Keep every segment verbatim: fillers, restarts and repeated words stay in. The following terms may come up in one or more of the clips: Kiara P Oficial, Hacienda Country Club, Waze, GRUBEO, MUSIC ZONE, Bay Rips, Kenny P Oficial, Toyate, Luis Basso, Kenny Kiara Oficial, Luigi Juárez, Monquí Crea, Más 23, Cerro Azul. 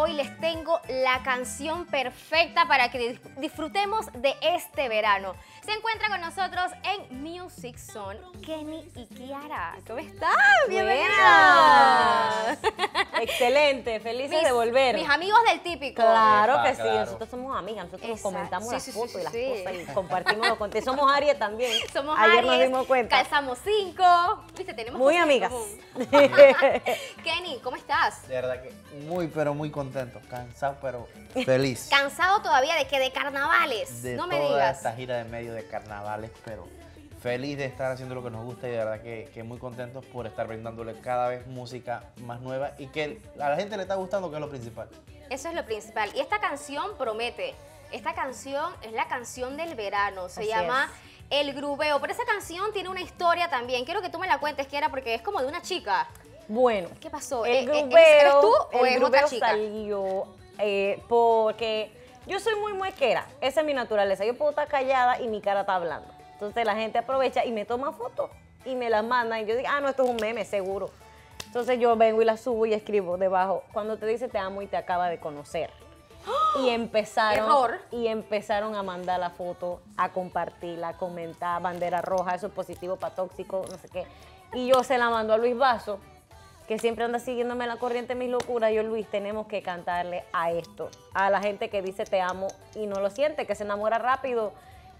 hoy les tengo la canción perfecta para que disfrutemos de este verano. Se encuentra con nosotros en MUSIC ZONE, Kenny y Kiara. ¿Cómo están? ¡Bienvenidas! Excelente, felices mis, de volver. Mis amigos del típico. Claro Epa, que sí, claro. Nosotros somos amigas, nosotros nos comentamos sí, las sí, fotos sí, y las sí. cosas y compartimos los contenidos. Somos Aries también. Somos Ayer Aries, nos dimos cuenta. Calzamos cinco. Viste, tenemos muy amigas. Kenny, ¿cómo estás? De verdad que muy, pero muy contento. Cansado, pero feliz. ¿Cansado todavía de que de carnavales? De no me digas. Toda esta gira de medio de carnavales, pero feliz de estar haciendo lo que nos gusta y de verdad que, que muy contentos por estar brindándole cada vez música más nueva y que a la gente le está gustando, que es lo principal. Eso es lo principal. Y esta canción promete. Esta canción es la canción del verano. Se Así llama es. El Grubeo. Pero esa canción tiene una historia también. Quiero que tú me la cuentes, Kiara, porque es como de una chica. Bueno. ¿Qué pasó? El grubeo, ¿Eres tú o el es grubeo otra chica? salió eh, porque yo soy muy muequera. Esa es mi naturaleza. Yo puedo estar callada y mi cara está hablando. Entonces la gente aprovecha y me toma fotos y me las mandan. Y yo digo, ah, no, esto es un meme, seguro. Entonces yo vengo y las subo y escribo debajo. Cuando te dice te amo y te acaba de conocer. Y empezaron, Error. y empezaron a mandar la foto, a compartirla, a comentar, bandera roja, eso es positivo para tóxico, no sé qué. Y yo se la mando a Luis Basso, que siempre anda siguiéndome la corriente de mis locuras. Yo, Luis, tenemos que cantarle a esto, a la gente que dice te amo y no lo siente, que se enamora rápido,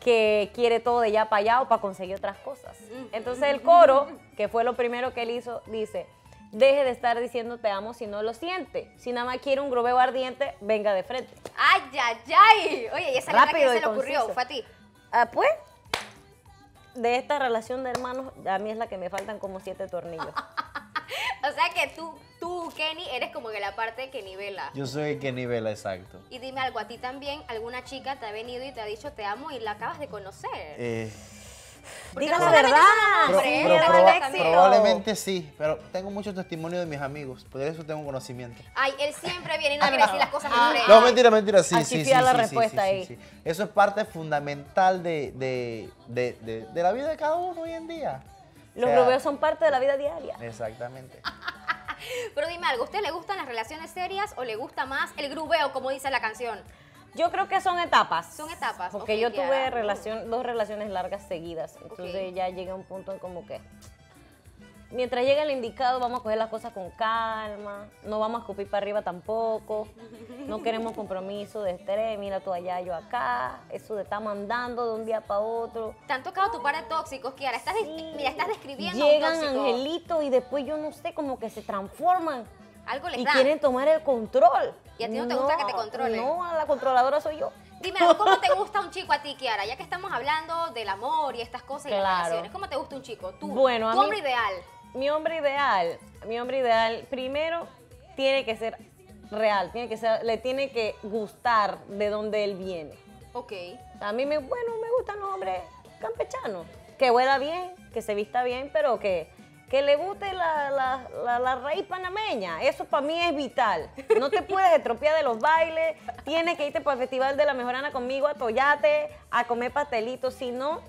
que quiere todo de ya para allá o para conseguir otras cosas. Entonces el coro, que fue lo primero que él hizo, dice, deje de estar diciendo te amo si no lo siente. Si nada más quiere un grubeo ardiente, venga de frente. ¡Ay, ay, ay! Oye, ¿y esa letra que se le ocurrió? ¿Fue a ti? Ah, pues... de esta relación de hermanos, a mí es la que me faltan como siete tornillos. O sea que tú, tú, Kenny, eres como que la parte que nivela. Yo soy el que nivela, exacto. Y dime algo, a ti también, alguna chica te ha venido y te ha dicho te amo y la acabas de conocer. Eh... Diga no la verdad. Pro, pro, pro, probablemente sí, pero tengo mucho testimonio de mis amigos, por eso tengo conocimiento. Ay, él siempre viene y no quiere decir las cosas ah, no, mentira, mentira, sí, sí, sí, la sí, respuesta sí, ahí. Sí, sí. Eso es parte fundamental de, de, de, de, de la vida de cada uno hoy en día. Los grubeos, o sea, son parte de la vida diaria. Exactamente. Pero dime algo, ¿a usted le gustan las relaciones serias o le gusta más el grubeo, como dice la canción? Yo creo que son etapas. Son etapas. Porque okay, yo tuve yeah. relación, dos relaciones largas seguidas. Entonces okay. ya llega un punto en como que... mientras llega el indicado, vamos a coger las cosas con calma. No vamos a escupir para arriba tampoco. No queremos compromiso de estrés. Mira tú allá, yo acá. Eso te está mandando de un día para otro. Te han tocado tu par de tóxicos, Kiara. Estás sí. Mira, estás describiendo Llegan un angelitos y después yo no sé, como que se transforman. Algo les y da. quieren tomar el control. ¿Y a ti no te no, gusta que te controlen? No, a la controladora soy yo. Dime, ¿cómo te gusta un chico a ti, Kiara? Ya que estamos hablando del amor y estas cosas claro. y las relaciones, ¿cómo te gusta un chico? Tú, bueno, tu a hombre mí, ideal. Mi hombre ideal, mi hombre ideal, primero tiene que ser real, tiene que ser, le tiene que gustar de donde él viene. Ok. A mí, me, bueno, me gustan los hombres campechanos, que huela bien, que se vista bien, pero que... que le guste la, la, la, la raíz panameña, eso para mí es vital. No te puedes estropear de los bailes, tienes que irte para el Festival de la Mejorana conmigo a Toyate, a comer pastelitos, si no,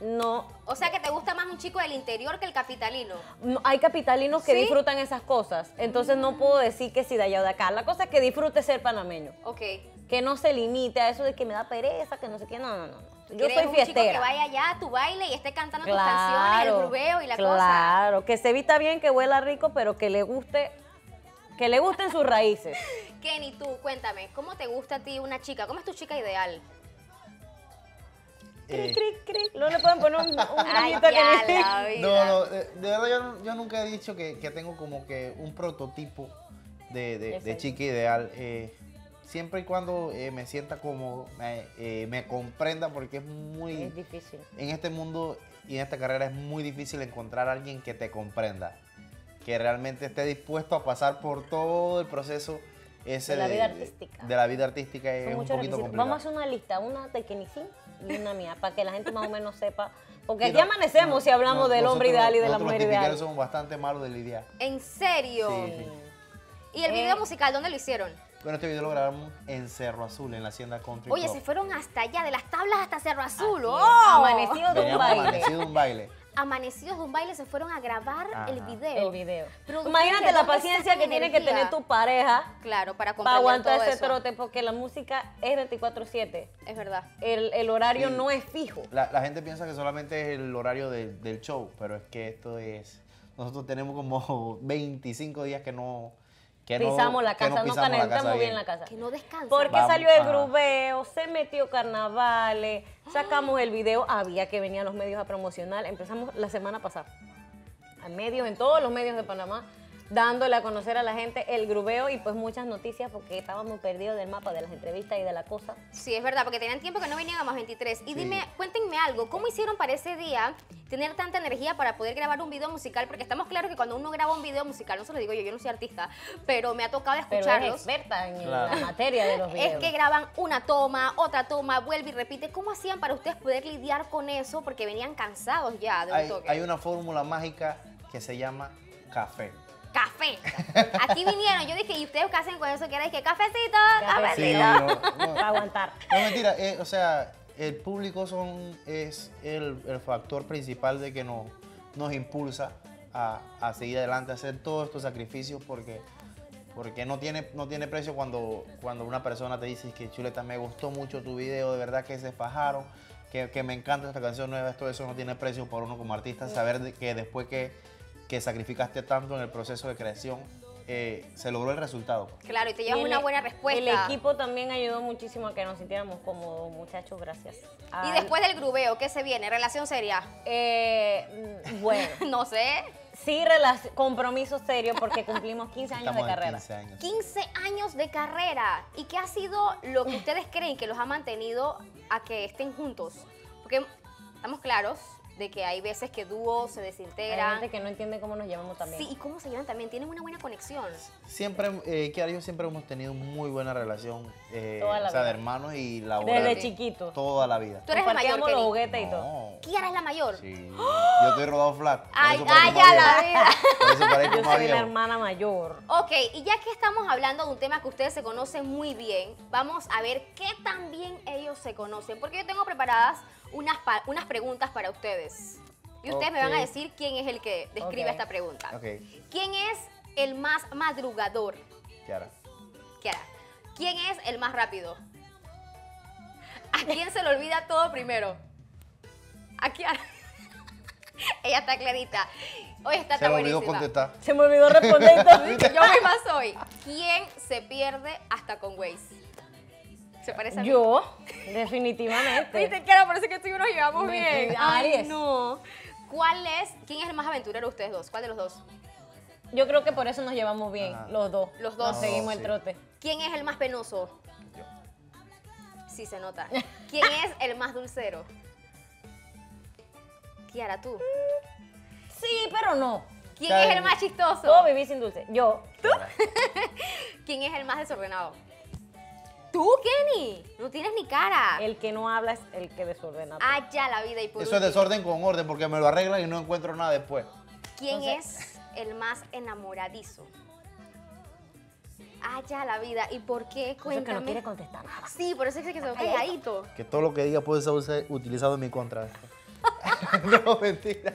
no. O sea que te gusta más un chico del interior que el capitalino. No, hay capitalinos que ¿Sí? disfrutan esas cosas, entonces mm. no puedo decir que si de allá o de acá. La cosa es que disfrute ser panameño. Ok. Que no se limite a eso de que me da pereza, que no sé qué, no, no, no. Yo soy fiestera. Un chico que vaya allá a tu baile y esté cantando claro, tus canciones, el grubeo y la claro, cosa. Claro, que se vista bien, que huela rico, pero que le guste, que le gusten sus raíces. Kenny, tú, cuéntame, ¿cómo te gusta a ti una chica? ¿Cómo es tu chica ideal? Eh. Cric, cric, cric. No le pueden poner un, un grillito a Kenny. No, no, de, de verdad yo, yo nunca he dicho que, que tengo como que un prototipo de, de, de chica ideal. Eh, Siempre y cuando eh, me sienta cómodo, eh, eh, me comprenda, porque es muy... es difícil. En este mundo y en esta carrera es muy difícil encontrar a alguien que te comprenda, que realmente esté dispuesto a pasar por todo el proceso ese de la de, vida artística. De la vida artística es un poquito complicado. Vamos a hacer una lista, una de Kenny y una mía, para que la gente más o menos sepa. Porque aquí no, amanecemos no, si hablamos no, del hombre ideal y de la mujer ideal. Nosotros somos bastante malos de lidiar. ¿En serio? Sí, sí. ¿Y el eh, video musical dónde lo hicieron? Bueno, este video lo grabamos en Cerro Azul, en la Hacienda Country Club. Oye, se fueron hasta allá, de las tablas hasta Cerro Azul. Oh, amanecido de un baile. Amanecido de un baile. amanecidos de un baile se fueron a grabar Ajá. el video. El video. Imagínate la paciencia que tiene que tener tu pareja. Claro, para comprender todo eso. Para aguantar ese trote, porque la música es veinticuatro siete. Es verdad. El, el horario sí. no es fijo. La, la gente piensa que solamente es el horario de, del show, pero es que esto es... Nosotros tenemos como veinticinco días que no... Que pisamos no, la casa, que no calentamos bien la casa. Que no descansamos. Porque Vamos, salió el grubeo, se metió carnavales, sacamos el video, había que venir a los medios a promocionar. Empezamos la semana pasada, a medios, en todos los medios de Panamá, dándole a conocer a la gente el grubeo y pues muchas noticias porque estábamos perdidos del mapa, de las entrevistas y de la cosa. Sí, es verdad, porque tenían tiempo que no venían a Más veintitrés. Y sí. dime, cuéntenme algo, ¿cómo hicieron para ese día tener tanta energía para poder grabar un video musical? Porque estamos claros que cuando uno graba un video musical, no se lo digo yo, yo no soy artista, pero me ha tocado escucharlos. Pero eres experta en claro. la materia de los videos. Es que graban una toma, otra toma, vuelve y repite. ¿Cómo hacían para ustedes poder lidiar con eso? Porque venían cansados ya de un hay, toque. Hay una fórmula mágica que se llama café. Café. Aquí vinieron, yo dije, ¿y ustedes qué hacen con eso? Que era, dije, cafecito, cafecito. cafecito. Sí, no, no. Para aguantar. No, mentira, eh, o sea... El público son, es el, el factor principal de que nos, nos impulsa a, a seguir adelante, a hacer todos estos sacrificios porque, porque no, tiene, no tiene precio cuando, cuando una persona te dice que chuleta, me gustó mucho tu video, de verdad que se fajaron, que, que me encanta esta canción nueva, esto eso no tiene precio para uno como artista, saber de que después que, que sacrificaste tanto en el proceso de creación, Eh, se logró el resultado. Claro, y te llevas una buena respuesta. El equipo también ayudó muchísimo a que nos sintiéramos cómodos, muchachos, gracias. Al... Y después del grubeo, ¿qué se viene? ¿Relación seria? Eh, bueno. No sé. Sí, compromiso serio porque cumplimos quince años Estamos de carrera. quince años. quince años de carrera. ¿Y qué ha sido lo que ustedes creen que los ha mantenido a que estén juntos? Porque estamos claros de que hay veces que dúos se desintegran. Hay gente que no entiende cómo nos llevamos también. Sí, y cómo se llevan también, tienen una buena conexión. Siempre, eh, Kiara y yo siempre hemos tenido muy buena relación, eh, toda la o sea, vida. de hermanos y laboral. Desde chiquito. Toda la vida. Tú eres la mayor, los juguetes y todo. Kiara es la mayor. Sí. ¡Oh! Yo estoy rodado flat. Ay, ay, ya la vida. Por eso parece como yo soy la hermana mayor. Ok, y ya que estamos hablando de un tema que ustedes se conocen muy bien, vamos a ver qué tan bien ellos se conocen, porque yo tengo preparadas Unas, unas preguntas para ustedes. Y ustedes okay. me van a decir quién es el que describe okay. esta pregunta. Okay. ¿Quién es el más madrugador? Kiara. Kiara. ¿Quién es el más rápido? ¿A quién se le olvida todo primero? A Kiara. Ella está clarita. Hoy está se tan me buenísima. Olvidó contestar. Se me olvidó responder. Entonces, yo misma soy. ¿Quién se pierde hasta con Waze? ¿Se parece a mí? Yo, definitivamente. Viste, Kiara, parece que tú y yo nos llevamos bien. Ay, no. ¿Cuál es, quién es el más aventurero ustedes dos? ¿Cuál de los dos? Yo creo que por eso nos llevamos bien, ah, los dos. Los dos. No, seguimos sí. el trote. ¿Quién es el más penoso? Yo. Sí, se nota. ¿Quién es el más dulcero? Kiara, tú. Sí, pero no. ¿Quién Ay. es el más chistoso? Yo viví sin dulce. Yo. ¿Tú? ¿Quién es el más desordenado? ¡Tú, Kenny! No tienes ni cara. El que no habla es el que desordena. ¡Ah, ya la vida! Y por Eso último. es desorden con orden, porque me lo arreglan y no encuentro nada después. ¿Quién Entonces... es el más enamoradizo? ¡Ah, ya la vida! ¿Y por qué? Cuéntame. Por eso es que no quiere contestar nada. Sí, por eso es que se quedó calladito. Que todo lo que diga puede ser utilizado en mi contra. No, mentira.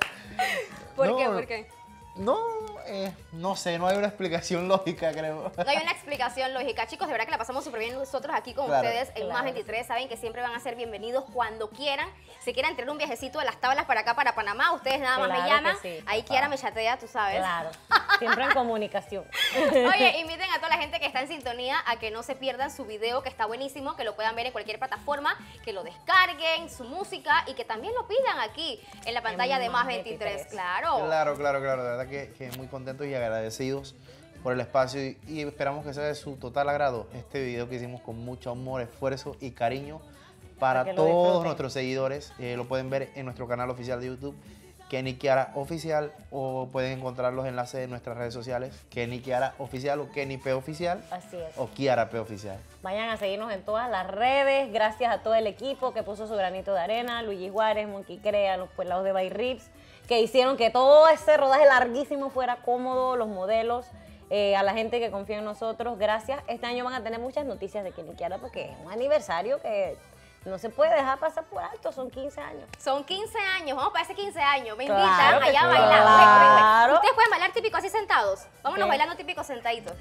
¿Por no, qué? ¿Por qué? No... Eh, no sé, no hay una explicación lógica, creo. No hay una explicación lógica. Chicos, de verdad que la pasamos súper bien nosotros aquí con claro, ustedes en claro. Más veintitrés. Saben que siempre van a ser bienvenidos cuando quieran. Si quieran tener un viajecito de las tablas para acá, para Panamá, ustedes nada más claro me llaman. Sí, Ahí Kiara me chatea, tú sabes. Claro, siempre en comunicación. Oye, inviten a toda la gente que está en sintonía a que no se pierdan su video, que está buenísimo, que lo puedan ver en cualquier plataforma, que lo descarguen, su música y que también lo pidan aquí en la pantalla en de Más veintitrés. veintitrés. Claro. Claro, claro, claro. De verdad que, que muy contentos y agradecidos por el espacio y, y esperamos que sea de su total agrado este video que hicimos con mucho amor, esfuerzo y cariño para, para todos nuestros seguidores. Eh, lo pueden ver en nuestro canal oficial de YouTube, Kenny Kiara Oficial, o pueden encontrar los enlaces de nuestras redes sociales, Kenny Kiara Oficial o Kenny P Oficial. Así es. O Kiara P Oficial. Vayan a seguirnos en todas las redes, gracias a todo el equipo que puso su granito de arena, Luigi Juárez, Monquí Crea, los pelados de Bay Rips, que hicieron que todo ese rodaje larguísimo fuera cómodo, los modelos, eh, a la gente que confía en nosotros, gracias. Este año van a tener muchas noticias de Kenny Kiara porque es un aniversario que No se puede dejar pasar por alto, son quince años. Son quince años, vamos para ese quince años. Me invitan claro allá a bailar. Claro. ¿Ustedes pueden bailar típico así sentados? Vámonos sí bailando típico sentaditos.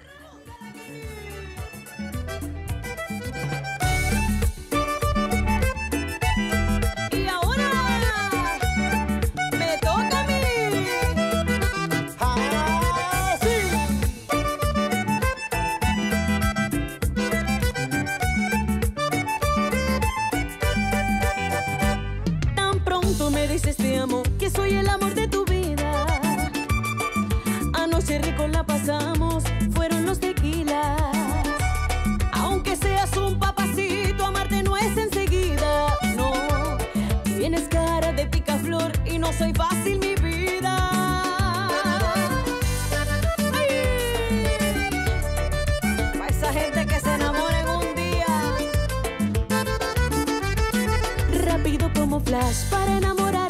Dices te amo, que soy el amor de tu vida. Anoche rico la pasamos, fueron los tequilas. Aunque seas un papacito, amarte no es enseguida. No, tienes cara de picaflor y no soy fácil, mi vida. ¡Ay! Para esa gente que se enamora en un día. Rápido como flash para enamorar,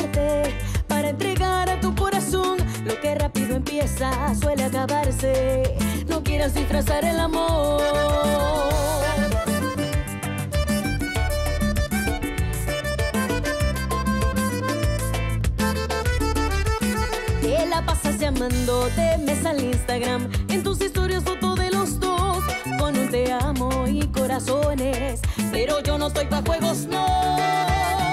suele acabarse. No quieras disfrazar el amor. Te la pasas llamando, te metes al Instagram, en tus historias foto de los dos, con un te amo y corazones, pero yo no estoy pa' juegos, no.